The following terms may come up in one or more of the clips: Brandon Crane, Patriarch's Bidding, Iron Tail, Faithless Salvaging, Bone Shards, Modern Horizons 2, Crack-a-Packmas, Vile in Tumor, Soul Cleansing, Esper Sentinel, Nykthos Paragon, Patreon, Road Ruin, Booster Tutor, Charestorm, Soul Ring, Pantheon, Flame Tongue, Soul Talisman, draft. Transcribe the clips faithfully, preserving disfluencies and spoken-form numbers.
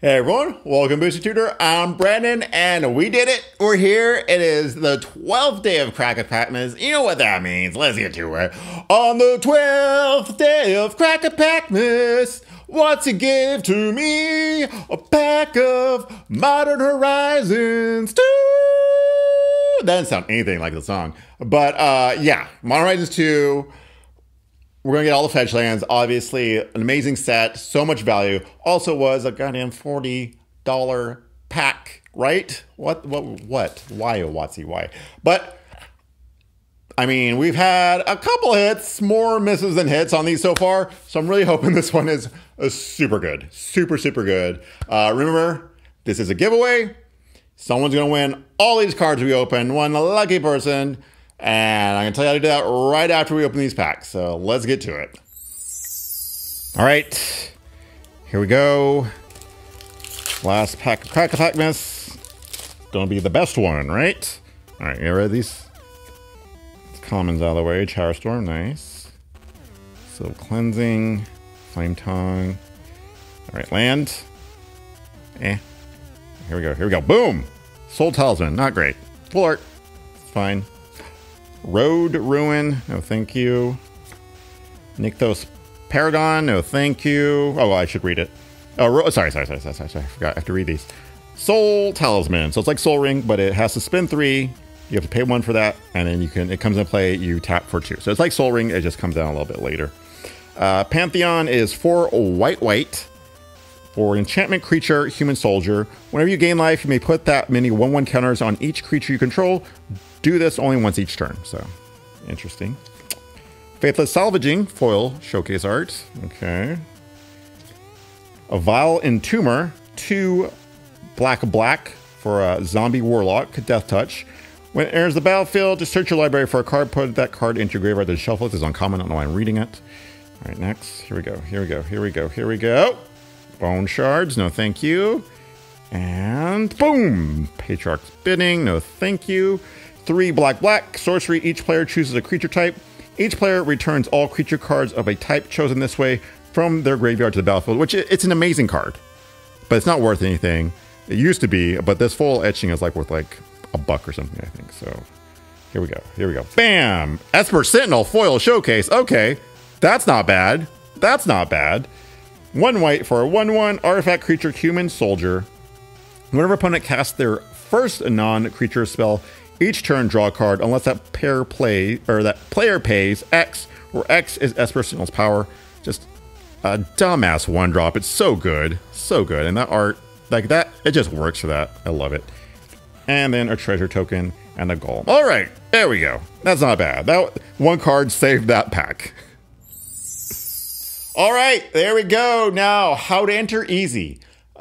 Hey everyone, welcome to Booster Tutor. I'm Brandon, and we did it. We're here. It is the twelfth day of Crack-a-Packmas. You know what that means. Let's get to it. On the twelfth day of Crack-a-Packmas, what's it give to me? A pack of Modern Horizons two. That doesn't sound anything like the song. But uh, yeah, Modern Horizons two. We're going to get all the fetch lands. Obviously, an amazing set. So much value. Also was a goddamn forty dollar pack, right? What? What? What? Why, oh, Watsy, why? But, I mean, we've had a couple hits, more misses than hits on these so far. So I'm really hoping this one is uh, super good. Super, super good. Uh, remember, this is a giveaway. Someone's going to win all these cards we open. One lucky person. And I'm going to tell you how to do that right after we open these packs. So let's get to it. All right. Here we go. Last pack of Crack-a-Packmas. Going to be the best one, right? All right. Get rid of these commons out of the way. Charestorm, nice. Soul Cleansing. Flame Tongue. All right. Land. Eh. Here we go. Here we go. Boom. Soul Talisman. Not great. Full art. It's fine. Road Ruin, no thank you. Nykthos Paragon, no thank you. Oh, well, I should read it. Oh, sorry, sorry, sorry, sorry, sorry, sorry. I forgot, I have to read these. Soul Talisman, so it's like Soul Ring, but it has to spin three. You have to pay one for that, and then you can. It comes into play, you tap for two. So it's like Soul Ring, it just comes down a little bit later. Uh, Pantheon is four white white. For an enchantment creature, human soldier. Whenever you gain life, you may put that many one one counters on each creature you control. Do this only once each turn, so interesting. Faithless Salvaging, foil, showcase art, okay. A Vile in Tumor, two black black for a zombie warlock, death touch. When it enters the battlefield, just search your library for a card, put that card into your graveyard, then shuffle it. This is uncommon, I don't know why I'm reading it. All right, next, here we go, here we go, here we go, here we go. Bone Shards, no thank you. And boom, Patriarch's Bidding, no thank you. Three black black, sorcery, each player chooses a creature type. Each player returns all creature cards of a type chosen this way from their graveyard to the battlefield, which it's an amazing card, but it's not worth anything. It used to be, but this foil etching is like worth like a buck or something, I think. So here we go, here we go. Bam, Esper Sentinel, foil showcase. Okay, that's not bad, that's not bad. One white for a one one artifact creature, human soldier. Whenever opponent casts their first non-creature spell, each turn, draw a card unless that pair play or that player pays X, where X is Esper Sentinel's power. Just a dumbass one drop. It's so good, so good, and that art like that, it just works for that. I love it. And then a treasure token and a golem. All right, there we go. That's not bad. That one card saved that pack. All right, there we go. Now, how to enter easy?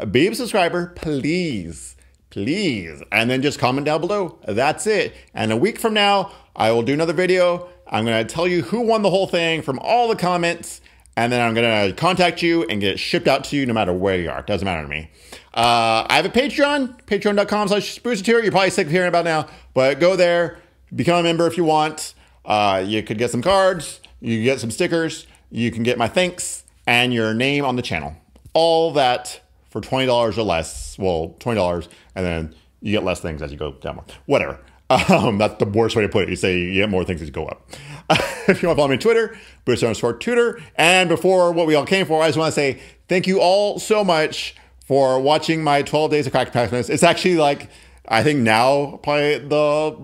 Be a subscriber, please. Please, and then just comment down below. That's it. And a week from now, I will do another video. I'm gonna tell you who won the whole thing from all the comments, and then I'm gonna contact you and get it shipped out to you no matter where you are. It doesn't matter to me. Uh, I have a Patreon, patreon dot com slash booster tutor. You're probably sick of hearing about it now, but go there, become a member if you want. Uh, you could get some cards, you can get some stickers, you can get my thanks, and your name on the channel. All that for twenty dollars or less. Well, twenty dollars, and then you get less things as you go down more. Whatever. Um, that's the worst way to put it. You say you get more things as you go up. If you want to follow me on Twitter, Booster Tutor. And before what we all came for, I just want to say thank you all so much for watching my twelve Days of Crack-a-Packmas. It's actually like, I think now, probably the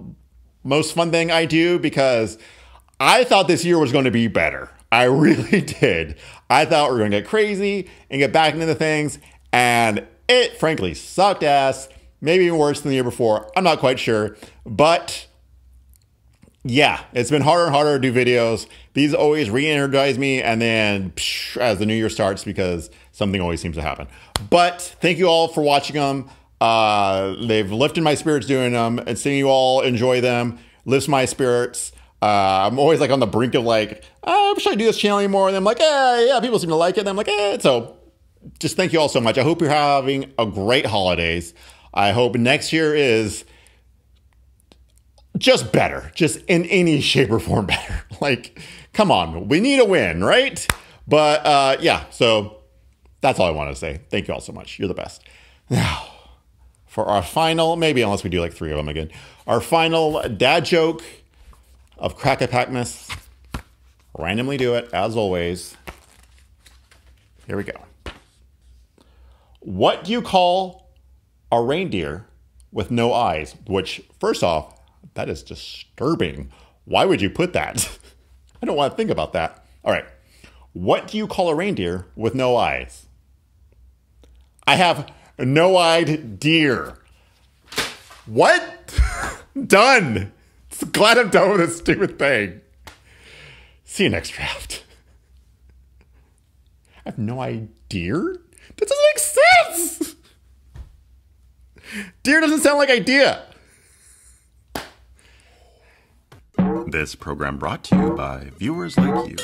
most fun thing I do, because I thought this year was going to be better. I really did. I thought we were going to get crazy and get back into the things. And it frankly sucked ass, maybe even worse than the year before. I'm not quite sure, but yeah, it's been harder and harder to do videos. These always re-energize me, and then psh, as the new year starts, because something always seems to happen. But thank you all for watching them. Uh, they've lifted my spirits doing them, and seeing you all enjoy them lifts my spirits. Uh, I'm always like on the brink of like, oh, should I do this channel anymore? And I'm like, eh, yeah, people seem to like it. And I'm like, eh, so. Just thank you all so much. I hope you're having a great holidays. I hope next year is just better, just in any shape or form better. Like, come on, we need a win, right? But uh, yeah, so That's all I wanted to say. Thank you all so much. You're the best. Now, for our final, maybe unless we do like three of them again, our final dad joke of Crack-a-Packmas. Randomly do it, as always. Here we go. What do you call a reindeer with no eyes? Which, first off, that is disturbing. Why would you put that? I don't want to think about that. All right. What do you call a reindeer with no eyes? I have no-eyed deer. What? Done. Glad I'm done with this stupid thing. See you next draft. I have no idea. That doesn't make sense. Deer doesn't sound like idea. This program brought to you by viewers like you.